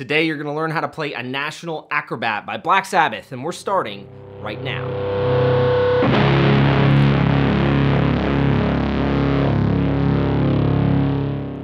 Today you're gonna learn how to play A National Acrobat by Black Sabbath, and we're starting right now.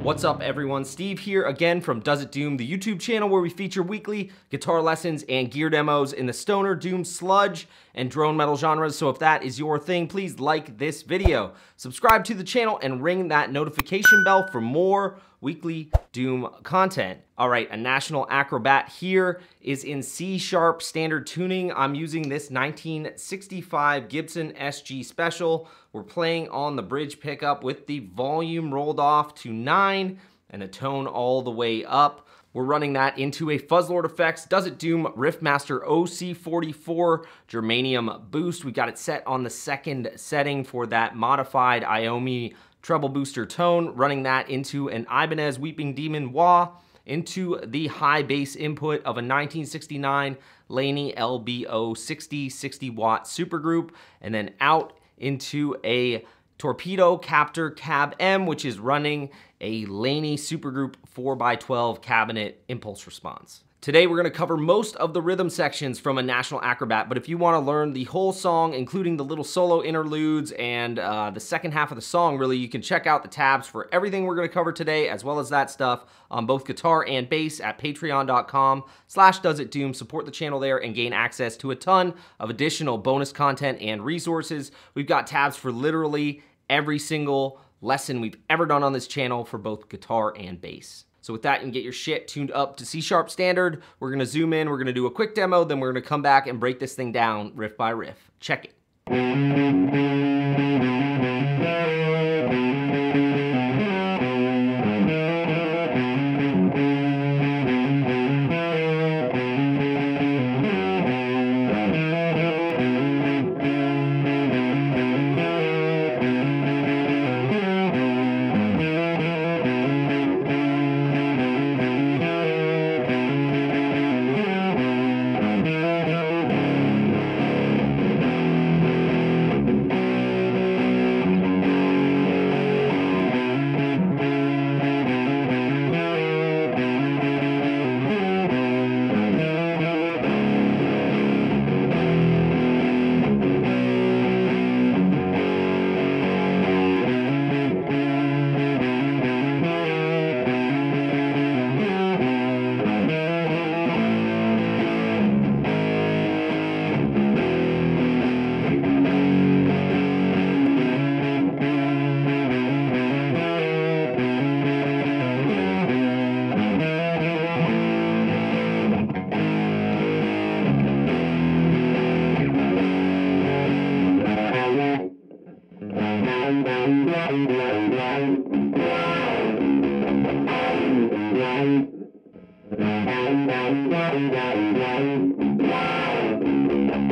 What's up everyone, Steve here again from Does It Doom, the YouTube channel where we feature weekly guitar lessons and gear demos in the stoner, doom, sludge, and drone metal genres. So if that is your thing, please like this video, subscribe to the channel, and ring that notification bell for more weekly doom content. All right, A National Acrobat here is in C# standard tuning. I'm using this 1965 Gibson SG Special. We're playing on the bridge pickup with the volume rolled off to 9 and the tone all the way up. We're running that into a Fuzzlord Effects Does It Doom Riff Master OC44 Germanium Boost. We got it set on the second setting for that modified Iommi treble booster tone, running that into an Ibanez Weeping Demon Wah, into the high bass input of a 1969 Laney LBO-60 60-watt supergroup, and then out into a Torpedo Captor Cab M, which is running a Laney Supergroup 4x12 cabinet impulse response. Today we're gonna cover most of the rhythm sections from A National Acrobat, but if you wanna learn the whole song, including the little solo interludes and the second half of the song really, you can check out the tabs for everything we're gonna cover today, as well as that stuff on both guitar and bass at patreon.com/doesitdoom. Support the channel there and gain access to a ton of additional bonus content and resources. We've got tabs for literally every single lesson we've ever done on this channel for both guitar and bass. So with that, you can get your shit tuned up to C# standard. We're gonna zoom in, we're gonna do a quick demo, then we're gonna come back and break this thing down riff by riff. Check it.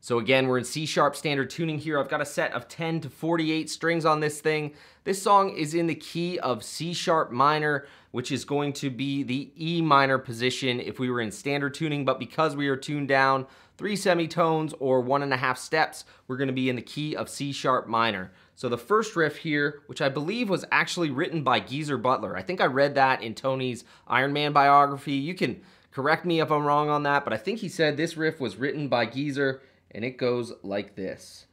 So again, we're in C# standard tuning here. I've got a set of 10 to 48 strings on this thing. This song is in the key of C# minor, which is going to be the E minor position if we were in standard tuning, but because we are tuned down 3 semitones or 1.5 steps, we're gonna be in the key of C# minor. So the first riff here, which I believe was actually written by Geezer Butler. I think I read that in Tony's Iron Man biography. You can correct me if I'm wrong on that, but I think he said this riff was written by Geezer. And it goes like this.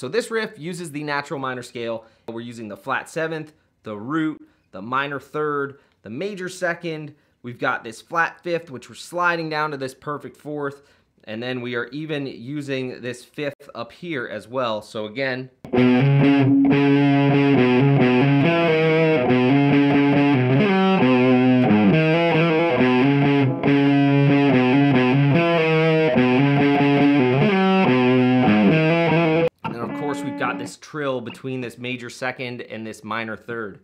So this riff uses the natural minor scale. We're using the flat seventh, the root, the minor third, the major second. We've got this flat fifth, which we're sliding down to this perfect fourth. And then we are even using this fifth up here as well. So again, this trill between this major second and this minor third.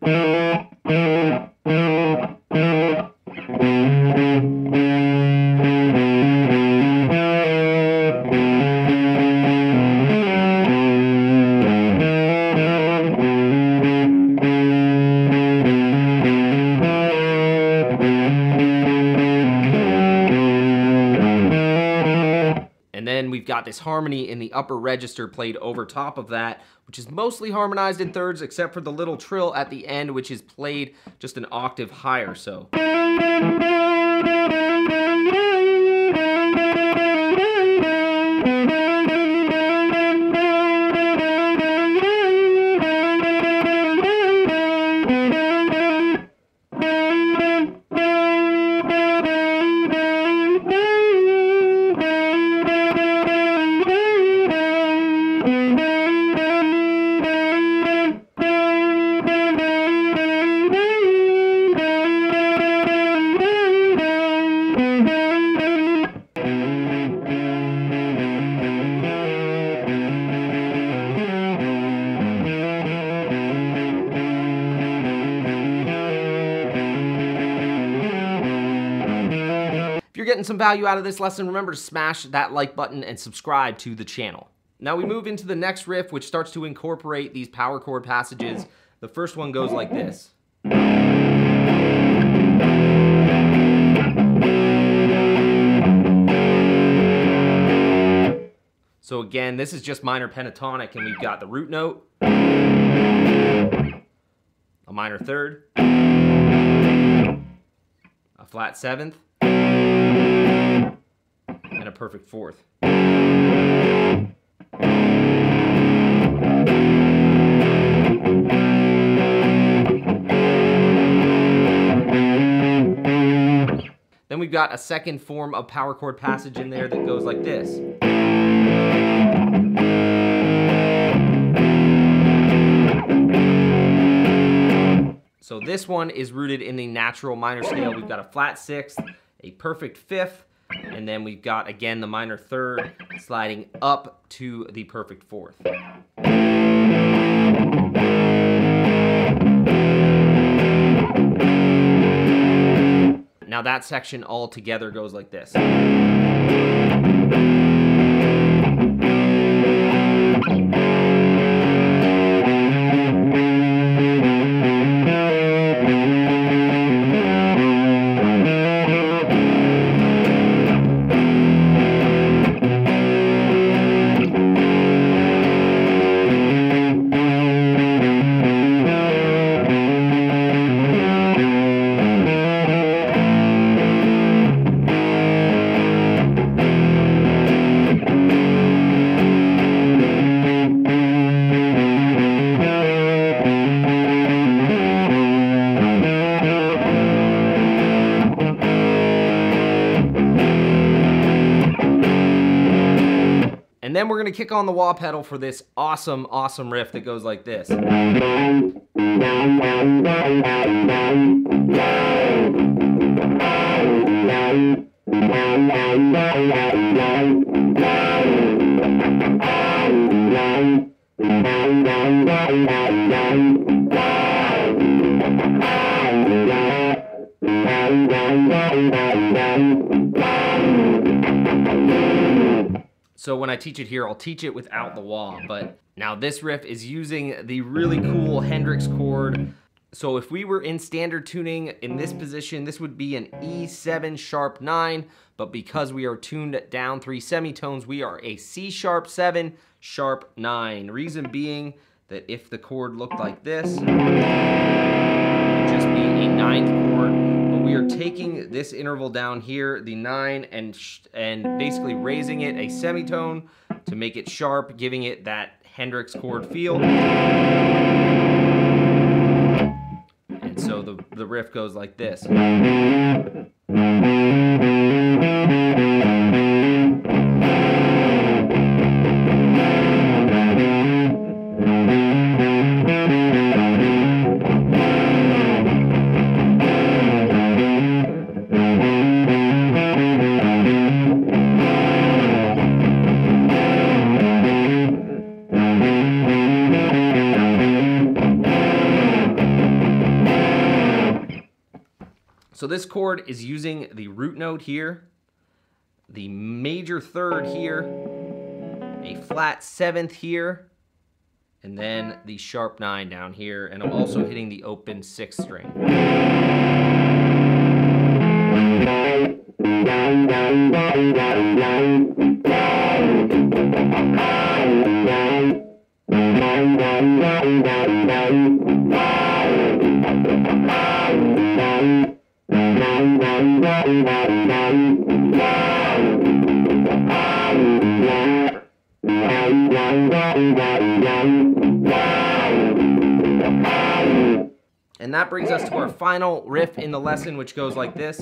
Got this harmony in the upper register played over top of that, which is mostly harmonized in thirds except for the little trill at the end, which is played just an octave higher. So getting some value out of this lesson, remember to smash that like button and subscribe to the channel. Now we move into the next riff, which starts to incorporate these power chord passages. The first one goes like this. So again, this is just minor pentatonic, and we've got the root note, a minor third, a flat seventh, and a perfect fourth. Then we've got a second form of power chord passage in there that goes like this. So this one is rooted in the natural minor scale. We've got a flat sixth, a perfect fifth, and then we've got, again, the minor third sliding up to the perfect fourth. Now that section all together goes like this. Then we're gonna kick on the wah pedal for this awesome, awesome riff that goes like this. So when I teach it here, I'll teach it without the wah, but now this riff is using the really cool Hendrix chord. So if we were in standard tuning in this position, this would be an E7 sharp 9, but because we are tuned down 3 semitones, we are a C sharp 7 sharp 9. Reason being that if the chord looked like this, it would just be a 9th chord. We are taking this interval down here, the 9, and basically raising it a semitone to make it sharp, giving it that Hendrix chord feel. And so the riff goes like this. So this chord is using the root note here, the major third here, a flat seventh here, and then the sharp nine down here, and I'm also hitting the open sixth string. And that brings us to our final riff in the lesson, which goes like this.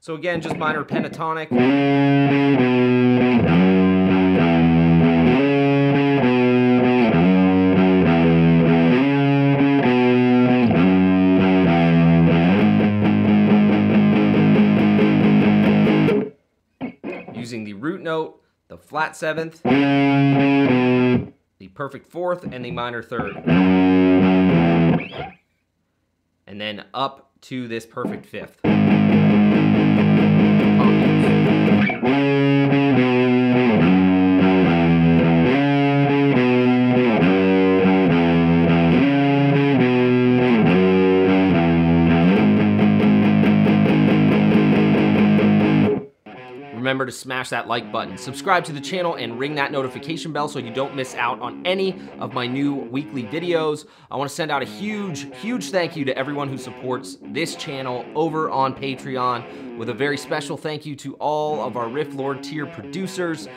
So again, just minor pentatonic. Using the root note, the flat seventh, the perfect fourth, and the minor third. And then up to this perfect fifth. Remember to smash that like button, subscribe to the channel, and ring that notification bell so you don't miss out on any of my new weekly videos. I want to send out a huge thank you to everyone who supports this channel over on Patreon, with a very special thank you to all of our Riff Lord tier producers.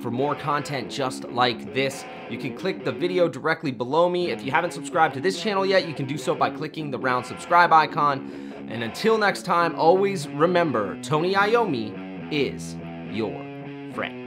For more content just like this, you can click the video directly below me. If you haven't subscribed to this channel yet, you can do so by clicking the round subscribe icon. And until next time, always remember, Tony Iommi is your friend.